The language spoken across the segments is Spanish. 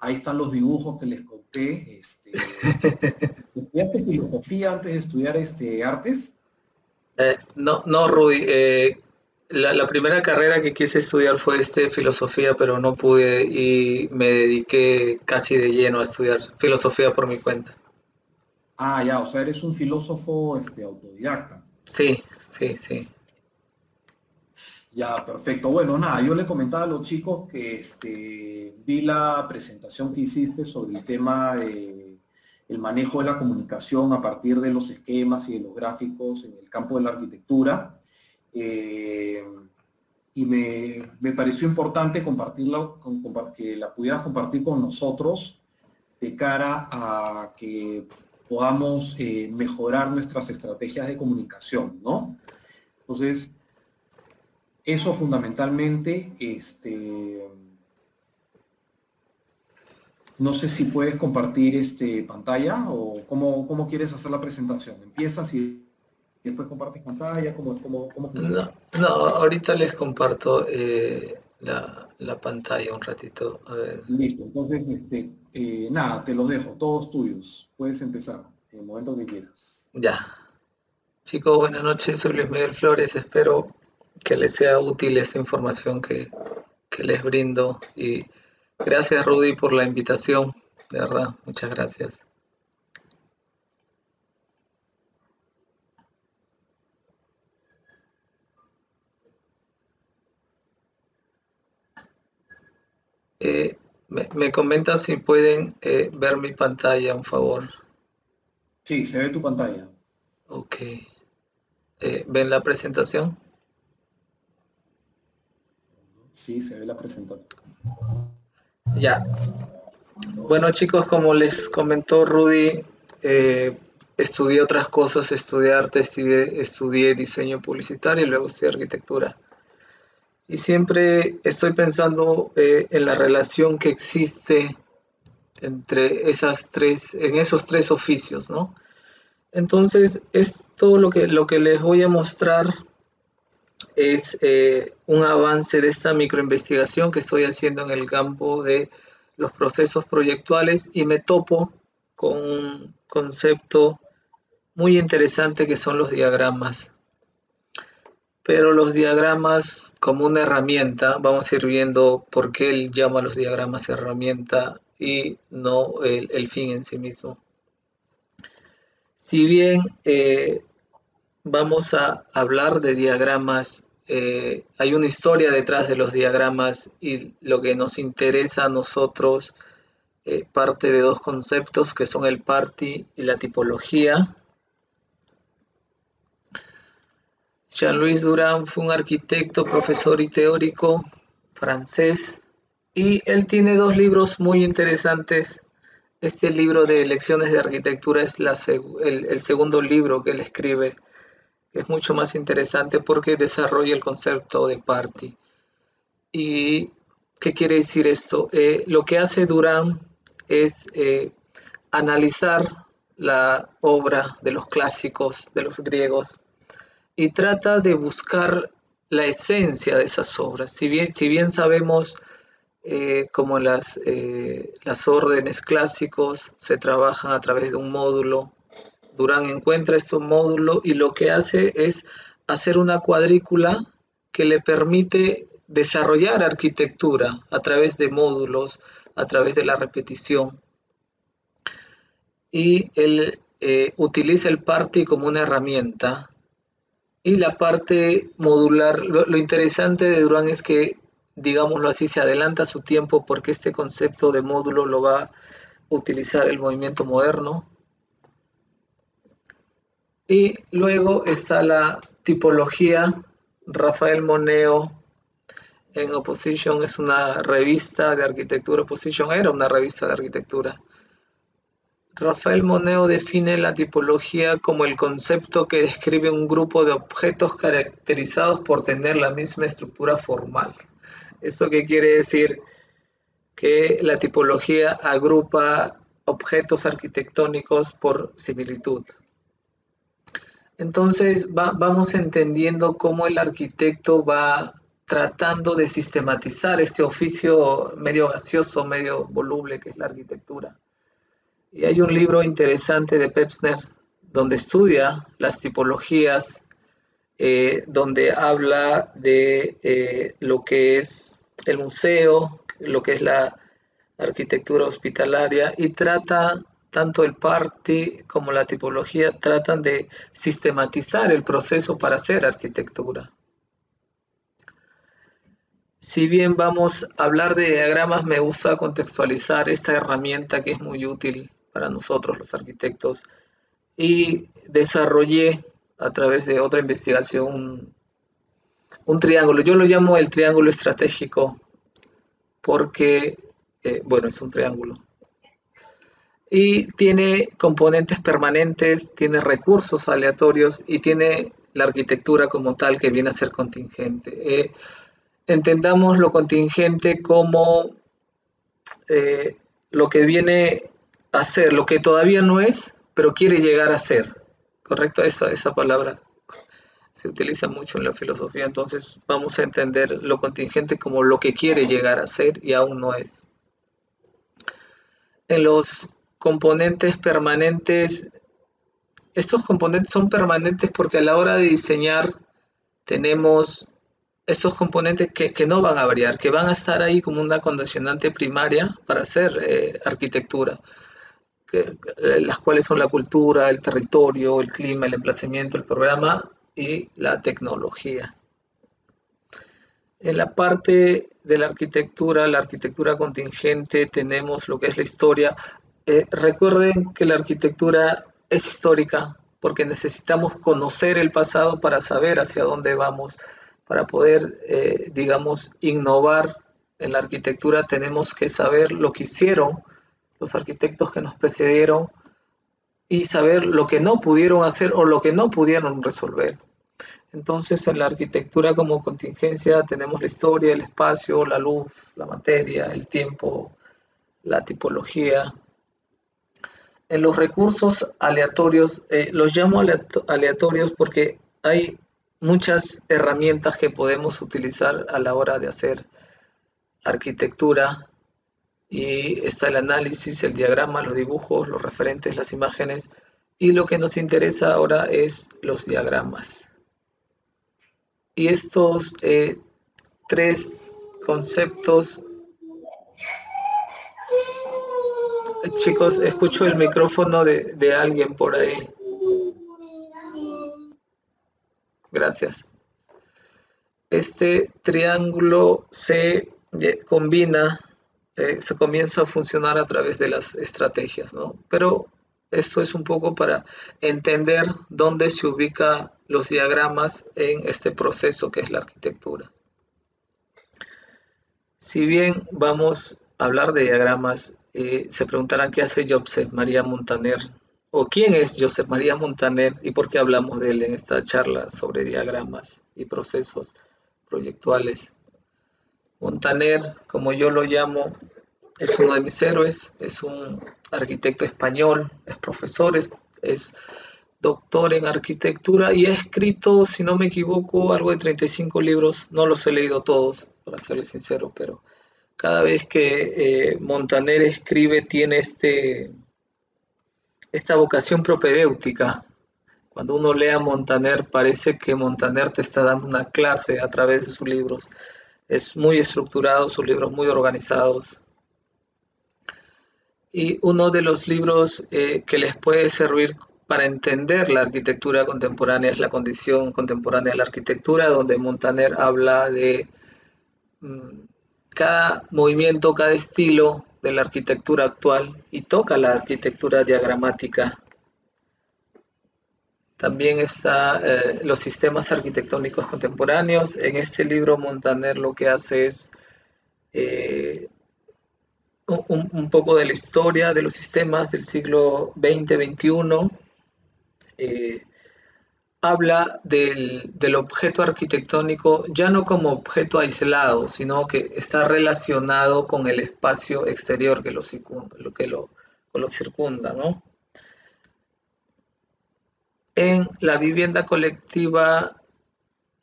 Ahí están los dibujos que les conté. ¿Estudiaste filosofía antes de estudiar artes? No, Rudy. La primera carrera que quise estudiar fue filosofía, pero no pude y me dediqué casi de lleno a estudiar filosofía por mi cuenta. Ah, ya, o sea, eres un filósofo autodidacta. Sí. Ya, perfecto. Bueno, nada, yo le comentaba a los chicos que vi la presentación que hiciste sobre el tema de el manejo de la comunicación a partir de los esquemas y de los gráficos en el campo de la arquitectura. Y me pareció importante compartirla, que la pudieras compartir con nosotros de cara a que podamos mejorar nuestras estrategias de comunicación, ¿no? Entonces, eso fundamentalmente, no sé si puedes compartir pantalla o cómo quieres hacer la presentación. Empiezas y después compartes pantalla, ¿cómo? No, ahorita les comparto la pantalla un ratito. A ver. Listo, entonces, nada, te los dejo, todos tuyos. Puedes empezar en el momento que quieras. Ya. Chicos, buenas noches, soy Luis Miguel Flores. Espero que les sea útil esta información que les brindo. Y gracias, Rudy, por la invitación. De verdad, muchas gracias. Me comentan si pueden ver mi pantalla, por favor. Sí, se ve tu pantalla. Ok. ¿Ven la presentación? Sí, se ve la presentación. Ya. Bueno, chicos, como les comentó Rudy, estudié otras cosas, estudié arte, estudié diseño publicitario y luego estudié arquitectura. Y siempre estoy pensando en la relación que existe entre esos tres oficios, ¿no? Entonces, esto lo que les voy a mostrar es un avance de esta microinvestigación que estoy haciendo en el campo de los procesos proyectuales y me topo con un concepto muy interesante que son los diagramas. Pero los diagramas como una herramienta, vamos a ir viendo por qué él llama a los diagramas herramienta y no el fin en sí mismo. Si bien vamos a hablar de diagramas, hay una historia detrás de los diagramas y lo que nos interesa a nosotros parte de dos conceptos que son el party y la tipología. Jean-Louis Durand fue un arquitecto, profesor y teórico francés y él tiene dos libros muy interesantes. Este libro de Lecciones de Arquitectura es el segundo libro que él escribe. Es mucho más interesante porque desarrolla el concepto de party. ¿Y qué quiere decir esto? Lo que hace Durand es analizar la obra de los clásicos, de los griegos, y trata de buscar la esencia de esas obras. Si bien sabemos como las órdenes clásicos se trabajan a través de un módulo, Durand encuentra este módulo y lo que hace es hacer una cuadrícula que le permite desarrollar arquitectura a través de módulos, a través de la repetición. Y él utiliza el party como una herramienta. Y la parte modular, lo interesante de Durand es que, digámoslo así, se adelanta su tiempo porque este concepto de módulo lo va a utilizar el movimiento moderno. Y luego está la tipología. Rafael Moneo en Oposición es una revista de arquitectura. Oposición era una revista de arquitectura. Rafael Moneo define la tipología como el concepto que describe un grupo de objetos caracterizados por tener la misma estructura formal. ¿Esto qué quiere decir? Que la tipología agrupa objetos arquitectónicos por similitud. Entonces vamos entendiendo cómo el arquitecto va tratando de sistematizar este oficio medio gaseoso, medio voluble que es la arquitectura. Y hay un libro interesante de Pevsner donde estudia las tipologías, donde habla de lo que es el museo, lo que es la arquitectura hospitalaria, y trata tanto el party como la tipología, tratan de sistematizar el proceso para hacer arquitectura. Si bien vamos a hablar de diagramas, me gusta contextualizar esta herramienta que es muy útil para nosotros los arquitectos, y desarrollé a través de otra investigación un triángulo. Yo lo llamo el triángulo estratégico porque, bueno, es un triángulo. Y tiene componentes permanentes, tiene recursos aleatorios y tiene la arquitectura como tal, que viene a ser contingente. Entendamos lo contingente como lo que viene a ser, lo que todavía no es, pero quiere llegar a ser. ¿Correcto? Esa palabra se utiliza mucho en la filosofía, entonces vamos a entender lo contingente como lo que quiere llegar a ser y aún no es. En los componentes permanentes, estos componentes son permanentes porque a la hora de diseñar tenemos esos componentes que no van a variar, que van a estar ahí como una condicionante primaria para hacer arquitectura. Las cuales son la cultura, el territorio, el clima, el emplazamiento, el programa y la tecnología. En la parte de la arquitectura contingente, tenemos lo que es la historia. Recuerden que la arquitectura es histórica porque necesitamos conocer el pasado para saber hacia dónde vamos. Para poder, digamos, innovar en la arquitectura, tenemos que saber lo que hicieron los arquitectos que nos precedieron y saber lo que no pudieron hacer o lo que no pudieron resolver. Entonces, en la arquitectura como contingencia tenemos la historia, el espacio, la luz, la materia, el tiempo, la tipología. En los recursos aleatorios, los llamo aleatorios porque hay muchas herramientas que podemos utilizar a la hora de hacer arquitectura. Y está el análisis, el diagrama, los dibujos, los referentes, las imágenes. Y lo que nos interesa ahora es los diagramas. Y estos tres conceptos... Chicos, escucho el micrófono de alguien por ahí. Gracias. Este triángulo se combina... se comienza a funcionar a través de las estrategias, ¿no? Pero esto es un poco para entender dónde se ubican los diagramas en este proceso que es la arquitectura. Si bien vamos a hablar de diagramas, se preguntarán qué hace Josep Maria Montaner, o quién es Josep Maria Montaner y por qué hablamos de él en esta charla sobre diagramas y procesos proyectuales. Montaner, como yo lo llamo, es uno de mis héroes, es un arquitecto español, es profesor, es doctor en arquitectura y ha escrito, si no me equivoco, algo de 35 libros. No los he leído todos, para serles sincero, pero cada vez que Montaner escribe tiene esta vocación propedéutica. Cuando uno lee a Montaner parece que Montaner te está dando una clase a través de sus libros. Es muy estructurado, sus libros muy organizados. Y uno de los libros que les puede servir para entender la arquitectura contemporánea es La condición contemporánea de la arquitectura, donde Montaner habla de cada movimiento, cada estilo de la arquitectura actual y toca la arquitectura diagramática. También está los sistemas arquitectónicos contemporáneos. En este libro Montaner lo que hace es un poco de la historia de los sistemas del siglo XX-XXI. Habla del objeto arquitectónico ya no como objeto aislado, sino que está relacionado con el espacio exterior que lo circunda, ¿no? En La vivienda colectiva,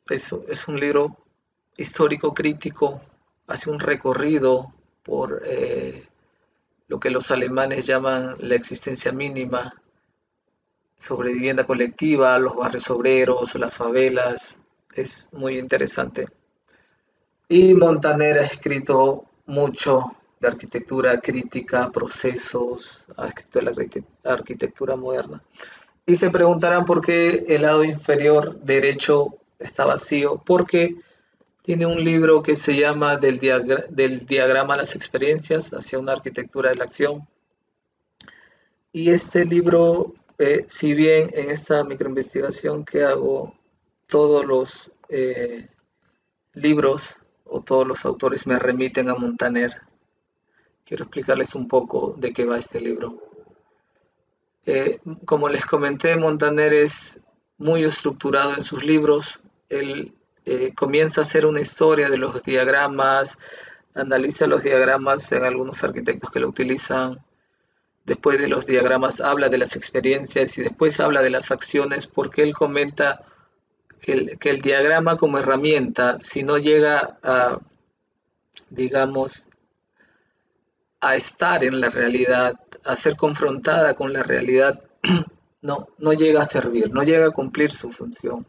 es un libro histórico crítico hace un recorrido por lo que los alemanes llaman la existencia mínima, sobre vivienda colectiva, los barrios obreros, las favelas. Es muy interesante. Y Montaner ha escrito mucho de arquitectura crítica, procesos, ha escrito de la arquitectura moderna. Y se preguntarán por qué el lado inferior derecho está vacío. Porque tiene un libro que se llama Del diagrama a las experiencias hacia una arquitectura de la acción. Y este libro, si bien en esta microinvestigación que hago, todos los libros o todos los autores me remiten a Montaner, quiero explicarles un poco de qué va este libro. Como les comenté, Montaner es muy estructurado en sus libros. Él comienza a hacer una historia de los diagramas, analiza los diagramas en algunos arquitectos que lo utilizan. Después de los diagramas habla de las experiencias y después habla de las acciones, porque él comenta que el diagrama como herramienta, si no llega a, digamos, a estar en la realidad, a ser confrontada con la realidad, no llega a servir, no llega a cumplir su función.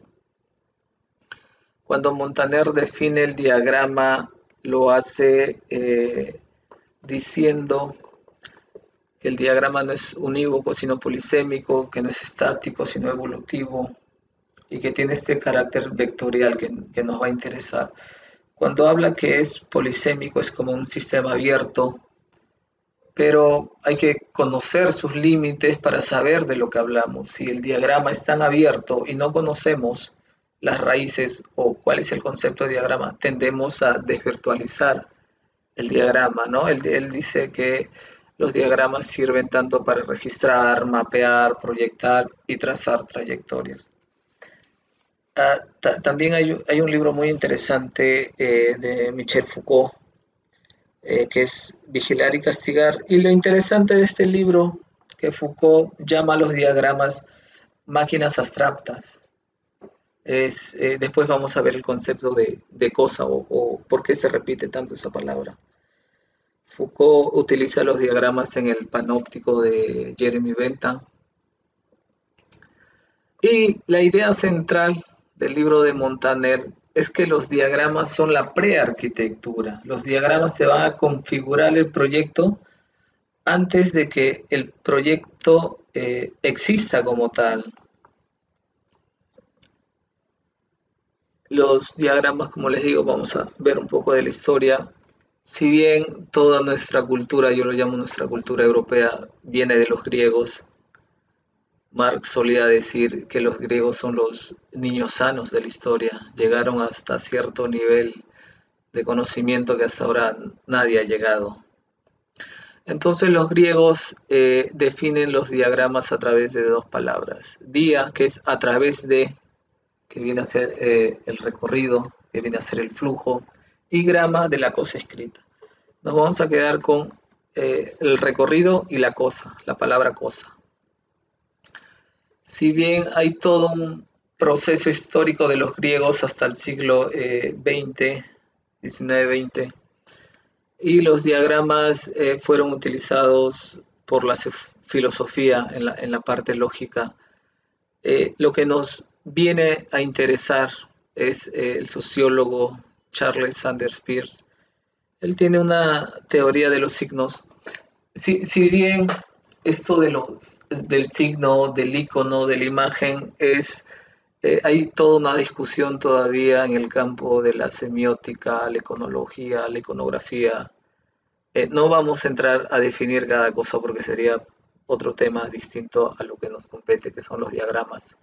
Cuando Montaner define el diagrama, lo hace diciendo que el diagrama no es unívoco, sino polisémico, que no es estático, sino evolutivo, y que tiene este carácter vectorial que nos va a interesar. Cuando habla que es polisémico, es como un sistema abierto, pero hay que conocer sus límites para saber de lo que hablamos. Si el diagrama es tan abierto y no conocemos las raíces o cuál es el concepto de diagrama, tendemos a desvirtualizar el diagrama, ¿no? Él dice que los diagramas sirven tanto para registrar, mapear, proyectar y trazar trayectorias. También hay un libro muy interesante de Michel Foucault, que es Vigilar y Castigar. Y lo interesante de este libro, que Foucault llama a los diagramas máquinas abstractas. Después vamos a ver el concepto de cosa o por qué se repite tanto esa palabra. Foucault utiliza los diagramas en el panóptico de Jeremy Bentham. Y la idea central del libro de Montaner es que los diagramas son la prearquitectura. Los diagramas se van a configurar el proyecto antes de que el proyecto exista como tal. Los diagramas, como les digo, vamos a ver un poco de la historia. Si bien toda nuestra cultura, yo lo llamo nuestra cultura europea, viene de los griegos. Marx solía decir que los griegos son los niños sanos de la historia. Llegaron hasta cierto nivel de conocimiento que hasta ahora nadie ha llegado. Entonces los griegos definen los diagramas a través de dos palabras. Dia, que es a través de, que viene a ser el recorrido, que viene a ser el flujo. Y grama, de la cosa escrita. Nos vamos a quedar con el recorrido y la cosa, la palabra cosa. Si bien hay todo un proceso histórico de los griegos hasta el siglo XIX-XX, y los diagramas fueron utilizados por la filosofía en la parte lógica, lo que nos viene a interesar es el sociólogo Charles Sanders Peirce. Él tiene una teoría de los signos. Si bien esto del signo, del icono, de la imagen, hay toda una discusión todavía en el campo de la semiótica, la iconología, la iconografía. No vamos a entrar a definir cada cosa porque sería otro tema distinto a lo que nos compete, que son los diagramas.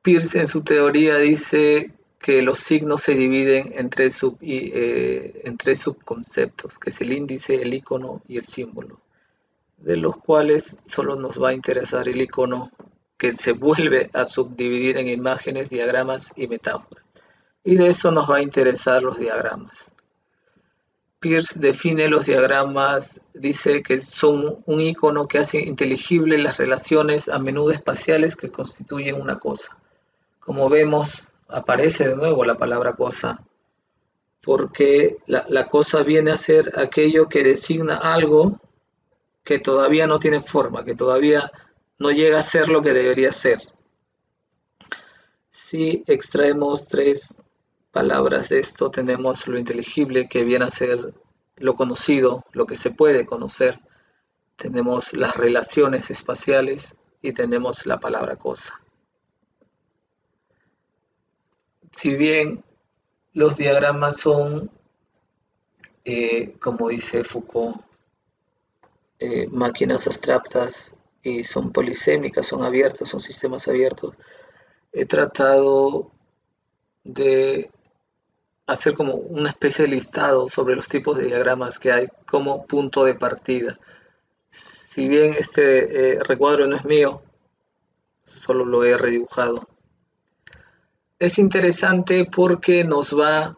Peirce en su teoría dice que los signos se dividen en tres subconceptos, que es el índice, el icono y el símbolo, de los cuales solo nos va a interesar el icono, que se vuelve a subdividir en imágenes, diagramas y metáforas. Y de eso nos va a interesar los diagramas. Peirce define los diagramas, dice que son un icono que hace inteligible las relaciones a menudo espaciales que constituyen una cosa. Como vemos, aparece de nuevo la palabra cosa, porque la cosa viene a ser aquello que designa algo que todavía no tiene forma, que todavía no llega a ser lo que debería ser. Si extraemos tres palabras de esto, tenemos lo inteligible, que viene a ser lo conocido, lo que se puede conocer. Tenemos las relaciones espaciales y tenemos la palabra cosa. Si bien los diagramas son, como dice Foucault, máquinas abstractas y son polisémicas, son abiertas, son sistemas abiertos, he tratado de hacer como una especie de listado sobre los tipos de diagramas que hay como punto de partida. Si bien este recuadro no es mío, solo lo he redibujado. Es interesante porque nos va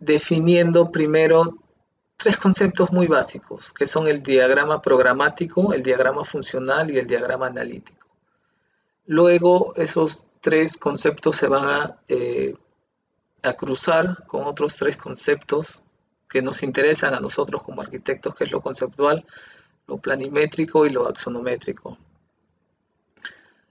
definiendo primero tres conceptos muy básicos, que son el diagrama programático, el diagrama funcional y el diagrama analítico. Luego esos tres conceptos se van a cruzar con otros tres conceptos que nos interesan a nosotros como arquitectos, que es lo conceptual, lo planimétrico y lo axonométrico.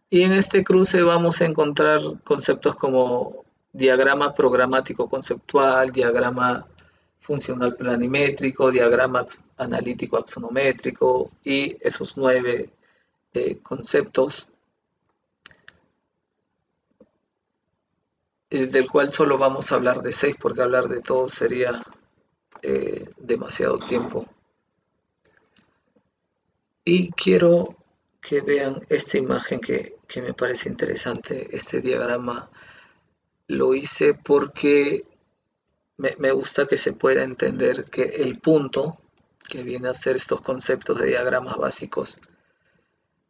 Y en este cruce vamos a encontrar conceptos como diagrama programático conceptual, diagrama funcional planimétrico, diagrama analítico axonométrico y esos 9 conceptos, del cual solo vamos a hablar de 6 porque hablar de todo sería demasiado tiempo. Y quiero que vean esta imagen que me parece interesante. Este diagrama lo hice porque me gusta que se pueda entender que el punto, que viene a ser estos conceptos de diagramas básicos,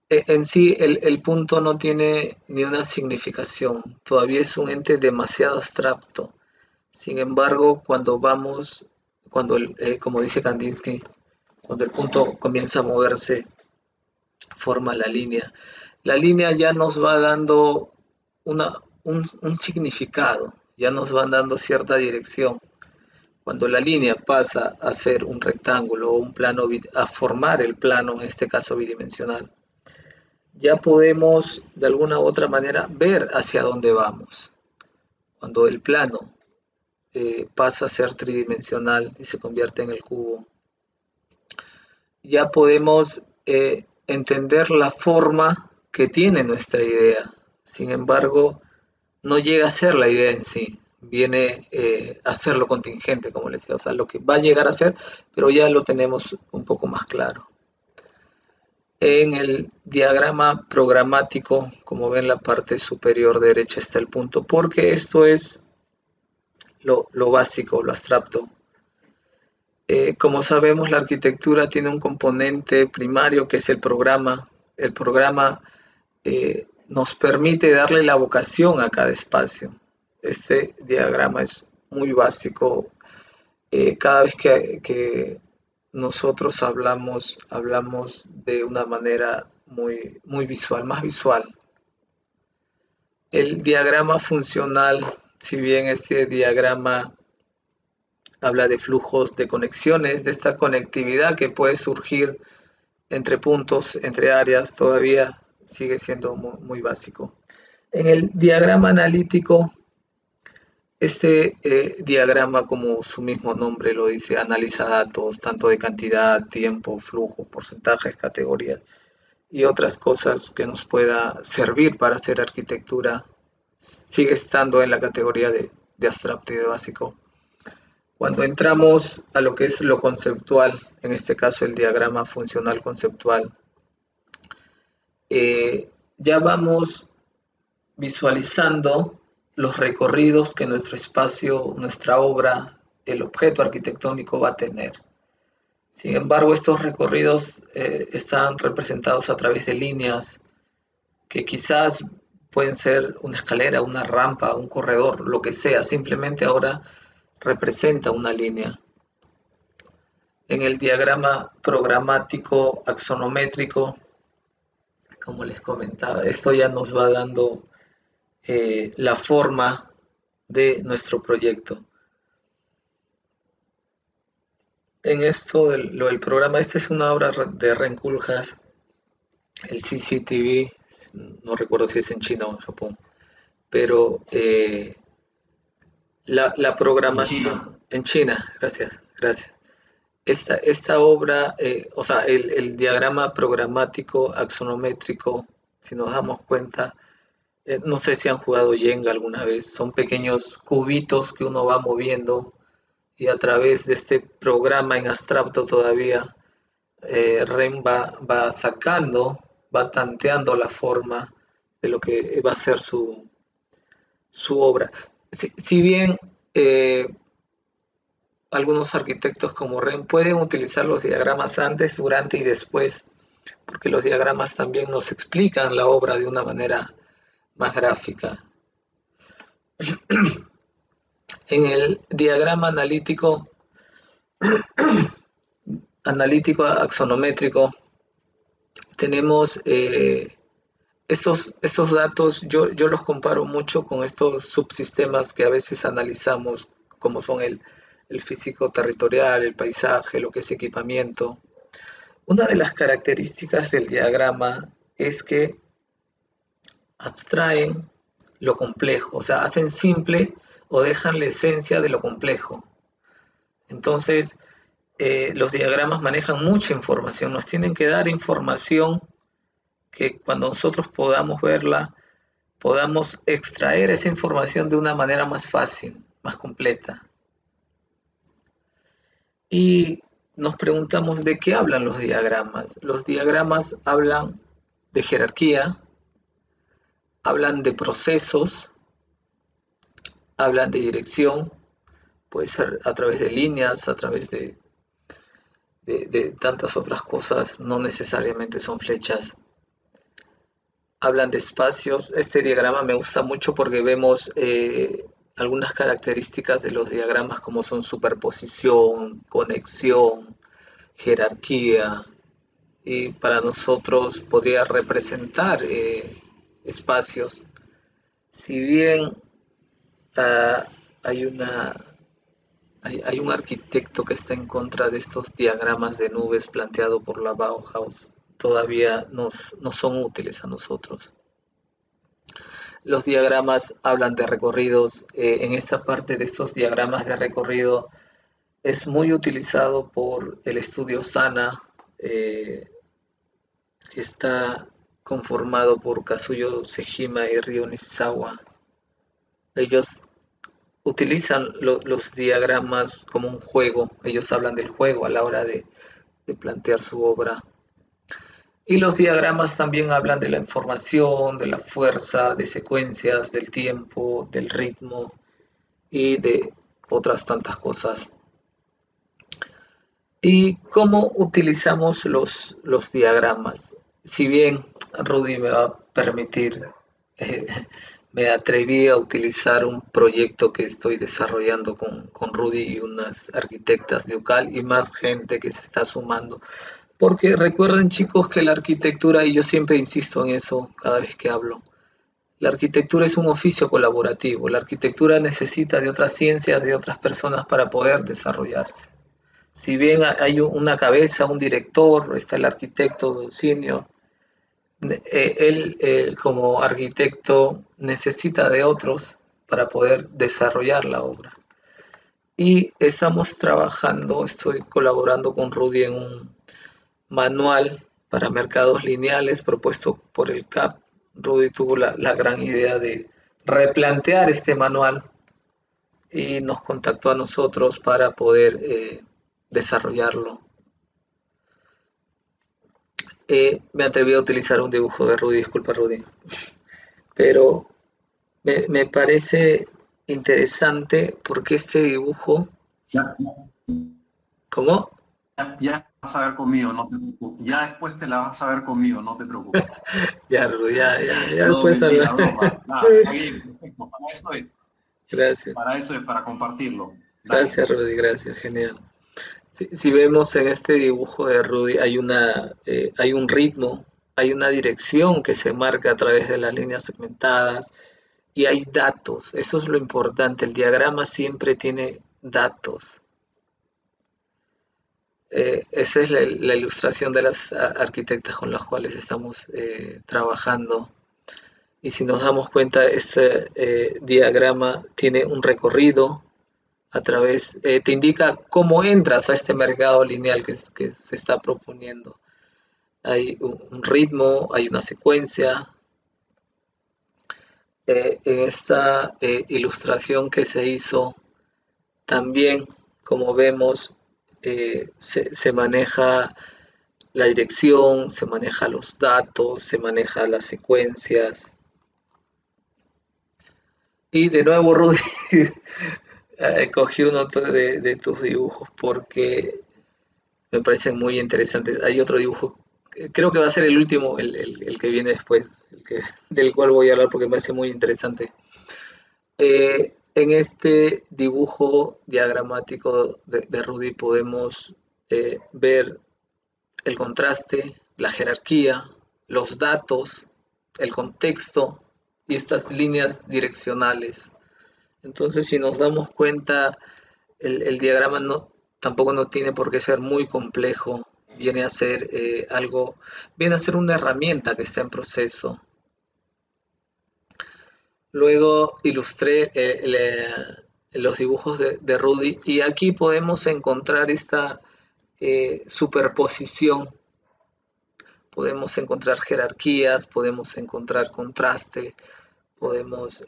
en sí el punto no tiene ni una significación, todavía es un ente demasiado abstracto. Sin embargo, como dice Kandinsky, cuando el punto comienza a moverse, forma la línea. La línea ya nos va dando un significado, ya nos van dando cierta dirección. Cuando la línea pasa a ser un rectángulo o un plano, a formar el plano, en este caso bidimensional, ya podemos de alguna u otra manera ver hacia dónde vamos. Cuando el plano pasa a ser tridimensional y se convierte en el cubo, ya podemos entender la forma que tiene nuestra idea. Sin embargo, no llega a ser la idea en sí, viene a ser lo contingente, como les decía, o sea, lo que va a llegar a ser, pero ya lo tenemos un poco más claro. En el diagrama programático, como ven, la parte superior derecha está el punto, porque esto es lo básico, lo abstracto. Como sabemos, la arquitectura tiene un componente primario que es el programa. El programa nos permite darle la vocación a cada espacio. Este diagrama es muy básico. Cada vez que nosotros hablamos de una manera muy, muy visual, más visual. El diagrama funcional, si bien este diagrama habla de flujos, de conexiones, de esta conectividad que puede surgir entre puntos, entre áreas, todavía sigue siendo muy, muy básico. En el diagrama analítico, este diagrama, como su mismo nombre lo dice, analiza datos, tanto de cantidad, tiempo, flujo, porcentajes, categorías y otras cosas que nos pueda servir para hacer arquitectura. Sigue estando en la categoría de abstracto y de básico. Cuando entramos a lo que es lo conceptual, en este caso el diagrama funcional conceptual, ya vamos visualizando los recorridos que nuestro espacio, nuestra obra, el objeto arquitectónico va a tener. Sin embargo, estos recorridos están representados a través de líneas que quizás pueden ser una escalera, una rampa, un corredor, lo que sea, simplemente ahora representa una línea. En el diagrama programático axonométrico, como les comentaba, esto ya nos va dando la forma de nuestro proyecto. En esto, el programa, esta es una obra de Rem Koolhaas, el CCTV, no recuerdo si es en China o en Japón, pero la programación en China, gracias. Esta obra, o sea, el diagrama programático, axonométrico, si nos damos cuenta, no sé si han jugado Jenga alguna vez, son pequeños cubitos que uno va moviendo y a través de este programa en abstracto todavía, Rem va sacando, va tanteando la forma de lo que va a ser su obra. Si bien algunos arquitectos como Rem pueden utilizar los diagramas antes, durante y después, porque los diagramas también nos explican la obra de una manera más gráfica. En el diagrama analítico axonométrico, tenemos estos datos, yo los comparo mucho con estos subsistemas que a veces analizamos, como son el físico territorial, el paisaje, lo que es equipamiento. Una de las características del diagrama es que abstraen lo complejo, o sea, hacen simple o dejan la esencia de lo complejo. Entonces, los diagramas manejan mucha información, nos tienen que dar información que cuando nosotros podamos verla, podamos extraer esa información de una manera más fácil, más completa. Y nos preguntamos de qué hablan los diagramas. Los diagramas hablan de jerarquía, hablan de procesos, hablan de dirección, puede ser a través de líneas, a través de tantas otras cosas, no necesariamente son flechas. Hablan de espacios. Este diagrama me gusta mucho porque vemos algunas características de los diagramas como son superposición, conexión, jerarquía, y para nosotros podría representar espacios. Si bien hay un arquitecto que está en contra de estos diagramas de nubes planteado por la Bauhaus, todavía no son útiles a nosotros. Los diagramas hablan de recorridos. En esta parte de estos diagramas de recorrido es muy utilizado por el estudio SANAA, que está conformado por Kazuyo Sejima y Ryo Nishizawa. Ellos utilizan los diagramas como un juego. Ellos hablan del juego a la hora de plantear su obra. Y los diagramas también hablan de la información, de la fuerza, de secuencias, del tiempo, del ritmo y de otras tantas cosas. ¿Y cómo utilizamos los diagramas? Si bien Rudy me va a permitir... me atreví a utilizar un proyecto que estoy desarrollando con Rudy y unas arquitectas de UCAL y más gente que se está sumando. Porque recuerden, chicos, que la arquitectura, y yo siempre insisto en eso cada vez que hablo, la arquitectura es un oficio colaborativo. La arquitectura necesita de otras ciencias, de otras personas para poder desarrollarse. Si bien hay una cabeza, un director, está el arquitecto senior, él como arquitecto necesita de otros para poder desarrollar la obra. Y estamos trabajando, estoy colaborando con Rudy en un manual para mercados lineales propuesto por el CAP. Rudy tuvo la gran idea de replantear este manual y nos contactó a nosotros para poder desarrollarlo. Me atreví a utilizar un dibujo de Rudy, disculpa Rudy, pero me parece interesante porque este dibujo... ¿Cómo? Ya vas a ver conmigo, no te preocupes. Ya después te la vas a ver conmigo, no te preocupes. Ya, Rudy, ya no, después... Mentira, broma. Nada, está bien, perfecto. Para eso es. Gracias. Para eso es, para compartirlo. Dale. Gracias, Rudy, gracias, genial. Si vemos en este dibujo de Rudy, hay un ritmo, hay una dirección que se marca a través de las líneas segmentadas, y hay datos. Eso es lo importante. El diagrama siempre tiene datos. Esa es la ilustración de las arquitectas con las cuales estamos trabajando. Y si nos damos cuenta, este diagrama tiene un recorrido a través, te indica cómo entras a este mercado lineal que se está proponiendo. Hay un ritmo, hay una secuencia. En esta ilustración que se hizo, también, como vemos, se maneja la dirección, se maneja los datos, se maneja las secuencias. Y de nuevo, Rudy, cogí uno de tus dibujos porque me parecen muy interesantes. Hay otro dibujo, creo que va a ser el último, el que viene después, del cual voy a hablar porque me parece muy interesante. En este dibujo diagramático de Rudy podemos ver el contraste, la jerarquía, los datos, el contexto y estas líneas direccionales. Entonces, si nos damos cuenta, el diagrama tampoco no tiene por qué ser muy complejo. Viene a ser una herramienta que está en proceso. Luego ilustré los dibujos de Rudy y aquí podemos encontrar esta superposición. Podemos encontrar jerarquías, podemos encontrar contraste, podemos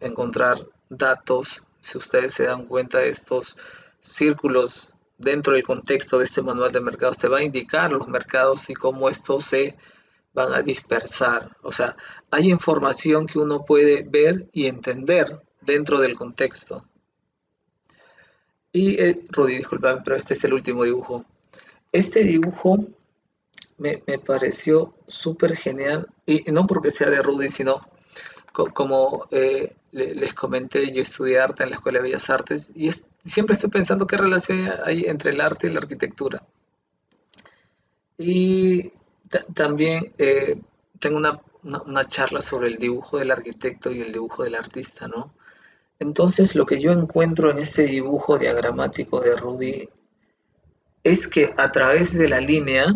encontrar datos. Si ustedes se dan cuenta, estos círculos dentro del contexto de este manual de mercados te va a indicar los mercados y cómo estos se van a dispersar. O sea, hay información que uno puede ver y entender dentro del contexto. Y, Rudy, disculpame, pero este es el último dibujo. Este dibujo me pareció súper genial, y no porque sea de Rudy, sino como les comenté, yo estudié arte en la Escuela de Bellas Artes, y siempre estoy pensando qué relación hay entre el arte y la arquitectura. Y también tengo una charla sobre el dibujo del arquitecto y el dibujo del artista, ¿no? Entonces, lo que yo encuentro en este dibujo diagramático de Rudy es que a través de la línea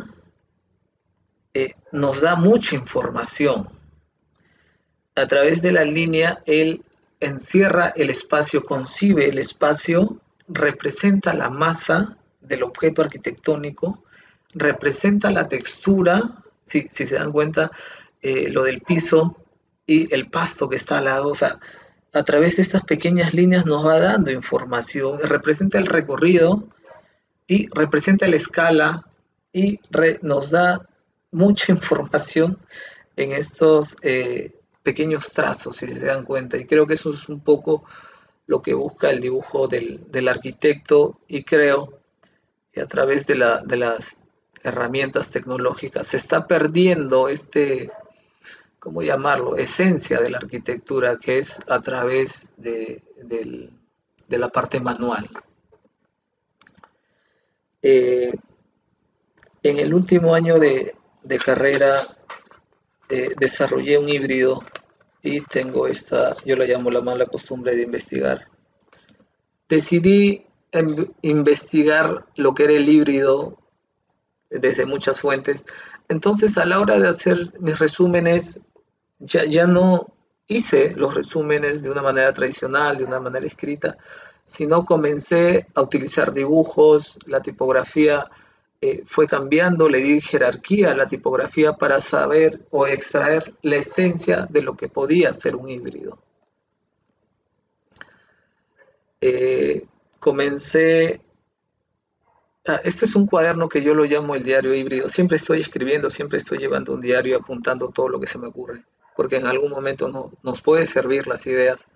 nos da mucha información. A través de la línea, él encierra el espacio, concibe el espacio, representa la masa del objeto arquitectónico, representa la textura, si se dan cuenta, lo del piso y el pasto que está al lado. O sea, a través de estas pequeñas líneas nos va dando información, representa el recorrido y representa la escala y nos da mucha información en estos pequeños trazos, si se dan cuenta. Y creo que eso es un poco lo que busca el dibujo del arquitecto, y creo que a través de las herramientas tecnológicas se está perdiendo ¿cómo llamarlo?, esencia de la arquitectura, que es a través de la parte manual. En el último año de carrera desarrollé un híbrido y tengo yo la llamo la mala costumbre de investigar. Decidí investigar lo que era el híbrido desde muchas fuentes. Entonces, a la hora de hacer mis resúmenes, ya no hice los resúmenes de una manera tradicional, de una manera escrita, sino comencé a utilizar dibujos. La tipografía fue cambiando, le di jerarquía a la tipografía para saber o extraer la esencia de lo que podía ser un híbrido. Este es un cuaderno que yo lo llamo el diario híbrido. Siempre estoy escribiendo, siempre estoy llevando un diario, apuntando todo lo que se me ocurre, porque en algún momento nos puede servir las ideas.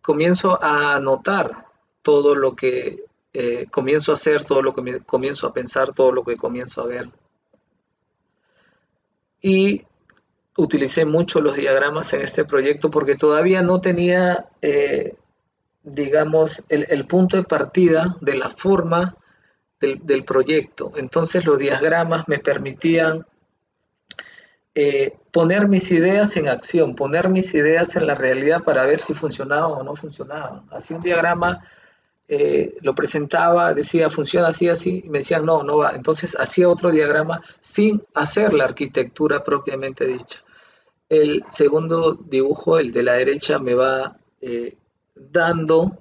Comienzo a anotar todo lo que comienzo a hacer, todo lo que comienzo a pensar, todo lo que comienzo a ver. Y utilicé mucho los diagramas en este proyecto porque todavía no tenía, digamos, el punto de partida de la forma del proyecto. Entonces, los diagramas me permitían poner mis ideas en acción, poner mis ideas en la realidad para ver si funcionaban o no funcionaban. Hacía un diagrama, lo presentaba, decía funciona así, así, y me decían no, no va. Entonces hacía otro diagrama sin hacer la arquitectura propiamente dicha. El segundo dibujo, el de la derecha, me va dando,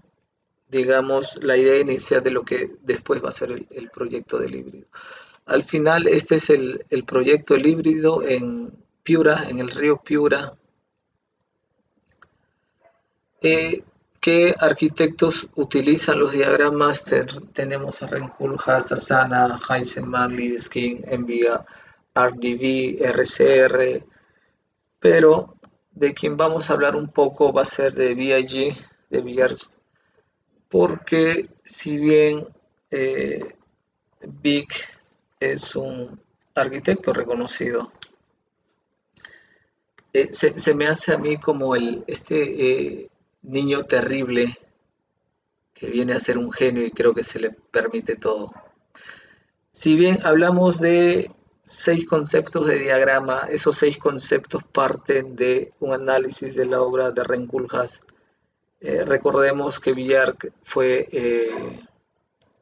digamos, la idea inicial de lo que después va a ser el proyecto del híbrido. Al final, este es el proyecto del híbrido en Piura, en el río Piura. ¿Qué arquitectos utilizan los diagramas? Tenemos a Rem Koolhaas, a SANAA, Eisenman, Libeskind, Envía, RDB, RCR, pero de quien vamos a hablar un poco va a ser de BIG, de Bjarke, porque si bien BIG es un arquitecto reconocido, se me hace a mí como este niño terrible que viene a ser un genio y creo que se le permite todo. Si bien hablamos de 6 conceptos de diagrama, esos 6 conceptos parten de un análisis de la obra de Rem Koolhaas. Recordemos que Bjarke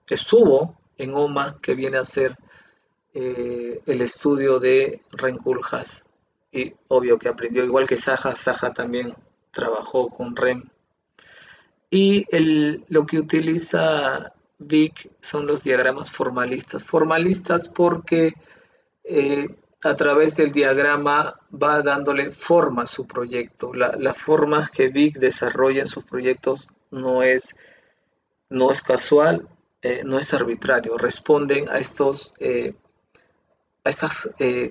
estuvo en OMA, que viene a ser el estudio de Rem Koolhaas, y obvio que aprendió igual que Zaha. Zaha también trabajó con Rem, y lo que utiliza BIG son los diagramas formalistas. Formalistas porque a través del diagrama va dándole forma a su proyecto. Las formas que BIG desarrolla en sus proyectos no es casual, no es arbitrario, responden a estas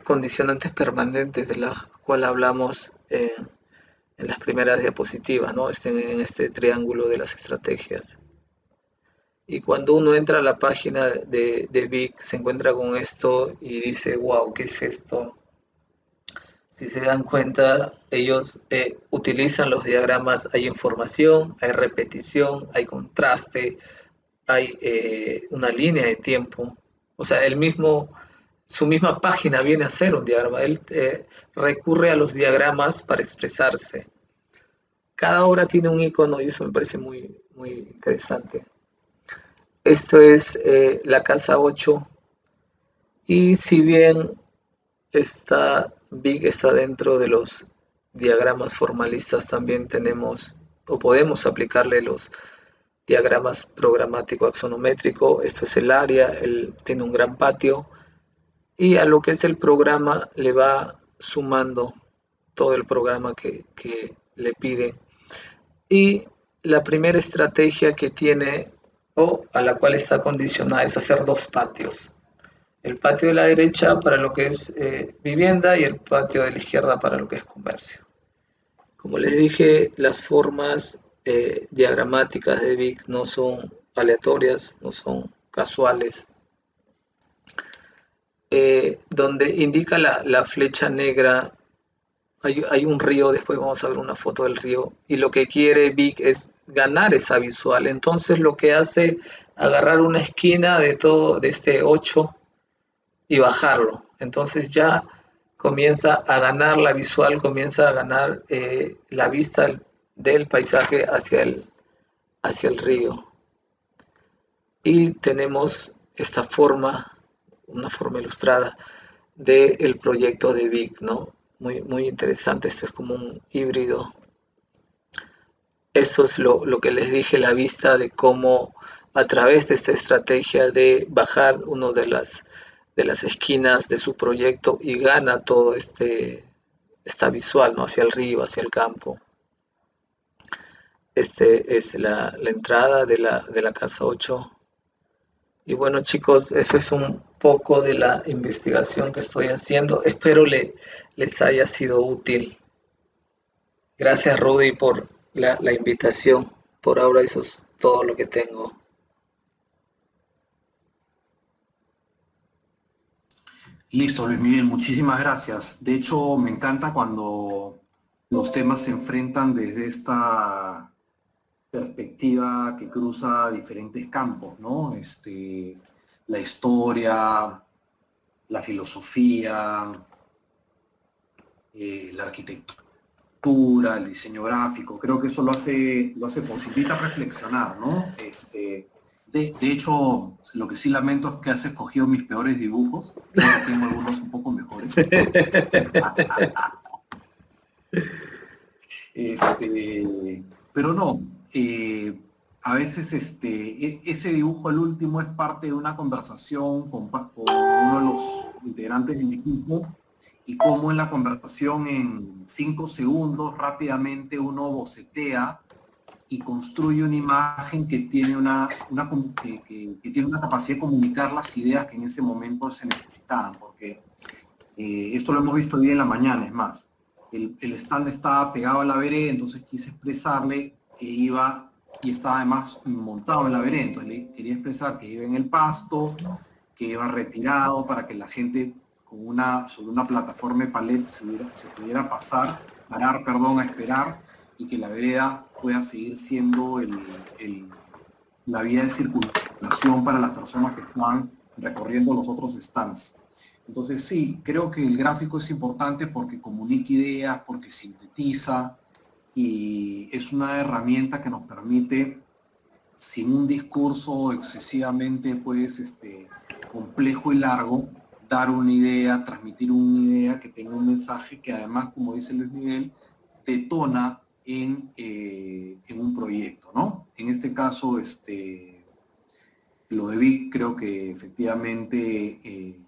condicionantes permanentes de las cuales hablamos en las primeras diapositivas, ¿no? Estén en este triángulo de las estrategias. Y cuando uno entra a la página de BIG, se encuentra con esto y dice, wow, ¿qué es esto? Si se dan cuenta, ellos utilizan los diagramas, hay información, hay repetición, hay contraste, hay una línea de tiempo. O sea, su misma página viene a ser un diagrama. Él recurre a los diagramas para expresarse. Cada obra tiene un icono y eso me parece muy, muy interesante. Esto es la casa 8, y si bien BIG está dentro de los diagramas formalistas, también tenemos o podemos aplicarle los diagramas programático axonométrico. Esto es el área, tiene un gran patio, y a lo que es el programa le va sumando todo el programa que le piden. Y la primera estrategia que tiene o a la cual está condicionada es hacer 2 patios. El patio de la derecha para lo que es vivienda y el patio de la izquierda para lo que es comercio. Como les dije, las formas diagramáticas de BIG no son aleatorias, no son casuales. Donde indica la flecha negra, hay un río, después vamos a ver una foto del río, y lo que quiere BIG es ganar esa visual. Entonces lo que hace, agarrar una esquina de este 8 y bajarlo. Entonces ya comienza a ganar la visual, comienza a ganar la vista del paisaje hacia el río. Y tenemos esta forma, una forma ilustrada del proyecto de BIG, ¿no? Muy, muy interesante. Esto es como un híbrido. Eso es lo que les dije, la vista de cómo a través de esta estrategia de bajar uno de las esquinas de su proyecto y gana todo esta visual, ¿no? Hacia el río, hacia el campo. Este es la entrada de la casa 8. Y bueno, chicos, eso es un poco de la investigación que estoy haciendo. Espero les haya sido útil. Gracias, Rudy, por la invitación. Por ahora eso es todo lo que tengo. Listo, Luis Miguel, muchísimas gracias. De hecho, me encanta cuando los temas se enfrentan desde esta perspectiva que cruza diferentes campos, ¿no? La historia, la filosofía, la arquitectura, el diseño gráfico. Creo que eso lo hace posibilita reflexionar, ¿no? De hecho, lo que sí lamento es que has escogido mis peores dibujos. Ahora tengo algunos un poco mejores. Pero no, a veces ese dibujo, el último, es parte de una conversación con uno de los integrantes del equipo, y cómo en la conversación, en 5 segundos, rápidamente uno bocetea y construye una imagen que tiene una capacidad de comunicar las ideas que en ese momento se necesitaban, porque esto lo hemos visto hoy en la mañana. Es más, el stand estaba pegado a la vereda, entonces quise expresarle que iba, y estaba además montado en la vereda, entonces le quería expresar que iba en el pasto, que iba retirado, para que la gente sobre una plataforma de palet se pudiera parar a esperar, y que la vereda pueda seguir siendo la vía de circulación para las personas que están recorriendo los otros stands. Entonces sí, creo que el gráfico es importante porque comunica ideas, porque sintetiza, y es una herramienta que nos permite, sin un discurso excesivamente complejo y largo, dar una idea, transmitir una idea que tenga un mensaje que además, como dice Luis Miguel, detona en un proyecto, ¿no? En este caso, lo de BIG, creo que efectivamente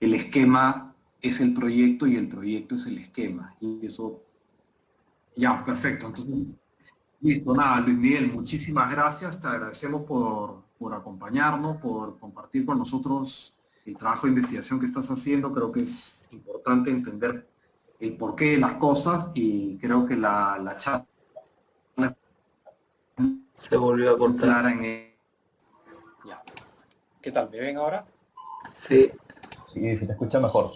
el esquema es el proyecto y el proyecto es el esquema. Y eso, ya, perfecto. Entonces, listo, nada, Luis Miguel, muchísimas gracias. Te agradecemos por acompañarnos, por compartir con nosotros el trabajo de investigación que estás haciendo. Creo que es importante entender el porqué de las cosas, y creo que la charla se volvió a cortar. Ya. ¿Qué tal? ¿Me ven ahora? Sí. Sí, se te escucha mejor.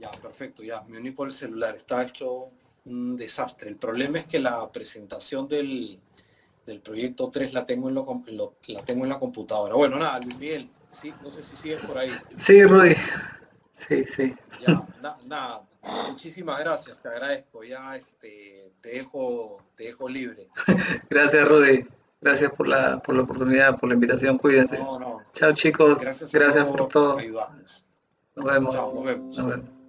Ya, perfecto, ya. Me uní por el celular. Está hecho un desastre. El problema es que la presentación del proyecto 3 la tengo en la computadora. Bueno, nada, Luis Miguel, sí, no sé si sigues por ahí. Sí, Rudy. Sí, sí. Ya, nada. Muchísimas gracias, te agradezco. Ya te dejo libre. Gracias, Rudy. Gracias por la oportunidad, por la invitación. Cuídense. No, no. Chao, chicos. Gracias por todo. Nos vemos. Chao, nos vemos. Nos vemos.